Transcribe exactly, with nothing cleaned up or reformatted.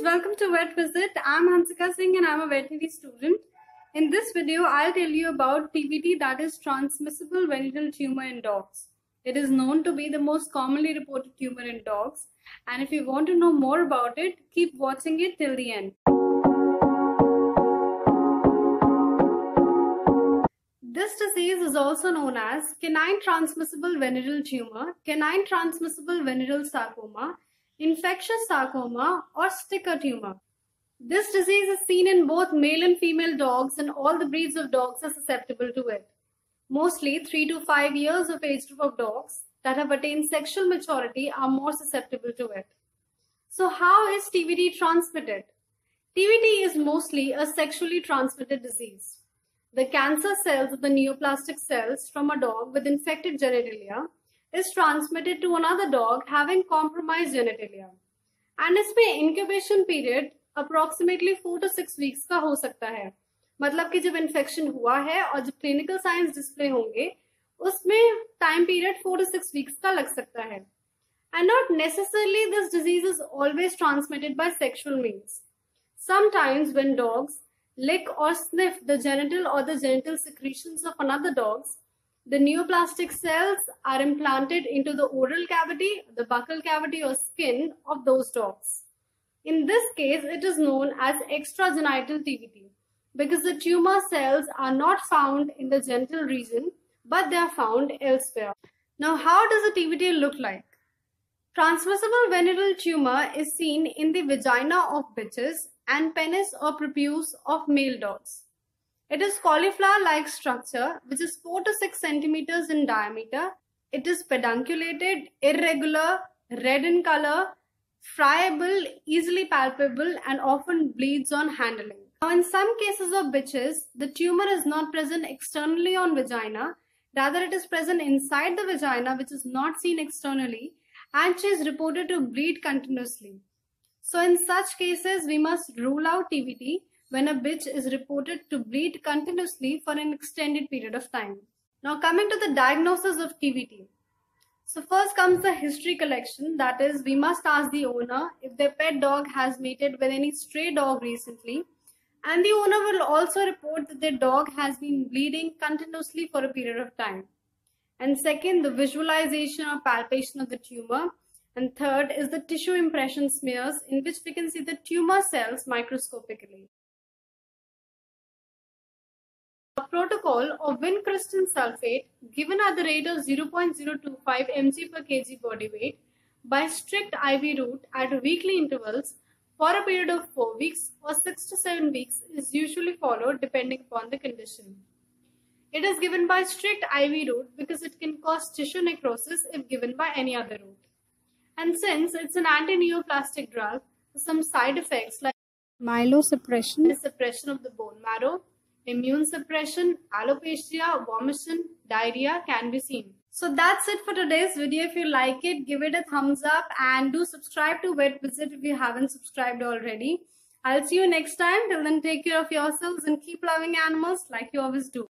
friends, welcome to Vet Visit. I'm Hansika Singh and I'm a veterinary student. In this video, I'll tell you about T B T, that is Transmissible Venereal Tumor in dogs. It is known to be the most commonly reported tumor in dogs. And if you want to know more about it, keep watching it till the end. This disease is also known as canine transmissible venereal tumor, canine transmissible venereal sarcoma, infectious sarcoma, or sticker tumor. This disease is seen in both male and female dogs, and all the breeds of dogs are susceptible to it. Mostly three to five years of age group of dogs that have attained sexual maturity are more susceptible to it. So how is T B T transmitted? T B T is mostly a sexually transmitted disease. The cancer cells of the neoplastic cells from a dog with infected genitalia is transmitted to another dog having compromised genitalia. And its incubation period approximately four to six weeks का हो सकता है. मतलब कि जब infection हुआ है और जब clinical signs display होंगे, उसमें time period four to six weeks का लग सकता है. And not necessarily this disease is always transmitted by sexual means. Sometimes when dogs lick or sniff the genital or the genital secretions of another dogs, the neoplastic cells are implanted into the oral cavity, the buccal cavity or skin of those dogs. In this case, it is known as extragenital T B T because the tumor cells are not found in the genital region, but they are found elsewhere. Now, how does a T B T look like? Transmissible venereal tumor is seen in the vagina of bitches and penis or prepuce of male dogs. It is cauliflower-like structure which is four to six centimeters in diameter. It is pedunculated, irregular, red in color, friable, easily palpable and often bleeds on handling. Now in some cases of bitches, the tumor is not present externally on vagina, rather it is present inside the vagina which is not seen externally and she is reported to bleed continuously. So in such cases, we must rule out T B T when a bitch is reported to bleed continuously for an extended period of time. Now coming to the diagnosis of T B T. So first comes the history collection, that is we must ask the owner if their pet dog has mated with any stray dog recently, and the owner will also report that their dog has been bleeding continuously for a period of time. And second, the visualization or palpation of the tumor, and third is the tissue impression smears in which we can see the tumor cells microscopically. A protocol of vincristine sulphate given at the rate of zero point zero two five mg per kg body weight by strict I V route at weekly intervals for a period of four weeks or six to seven weeks is usually followed depending upon the condition. It is given by strict I V route because it can cause tissue necrosis if given by any other route. And since it's an anti-neoplastic drug, some side effects like myelosuppression, suppression of the bone marrow, immune suppression, alopecia, vomition, diarrhea can be seen. So that's it for today's video. If you like it, give it a thumbs up and do subscribe to Vet Visit if you haven't subscribed already. I'll see you next time. Till then, take care of yourselves and keep loving animals like you always do.